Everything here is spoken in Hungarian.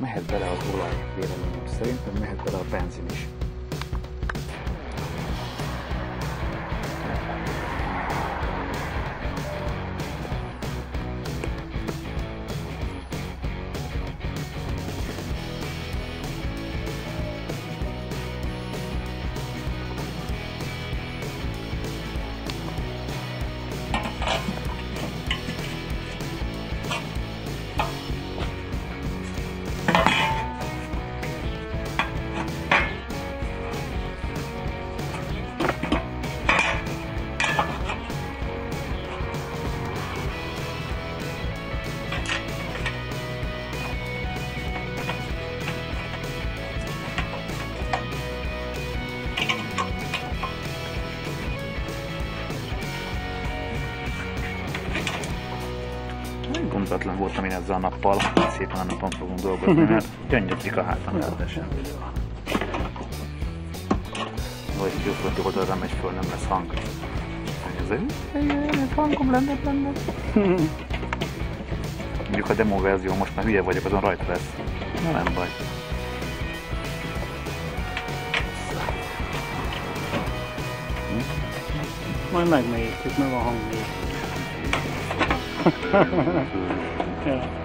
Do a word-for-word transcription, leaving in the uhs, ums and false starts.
mehet bele az olajvéleményem szerintem, mehet bele a benzin is. Gondatlan voltam én ezzel a nappal, szépen a napon fogunk dolgozni, mert gyöngyödik a hátam rendesen. Vagy jó, hogy oda megy föl, nem lesz hang. Ez hangom lenne benne. Mondjuk a demo verzió, most már hülye vagyok, azon rajta lesz. Na, nem baj. Majd megnézzük, meg a hang. Ha ha ha ha.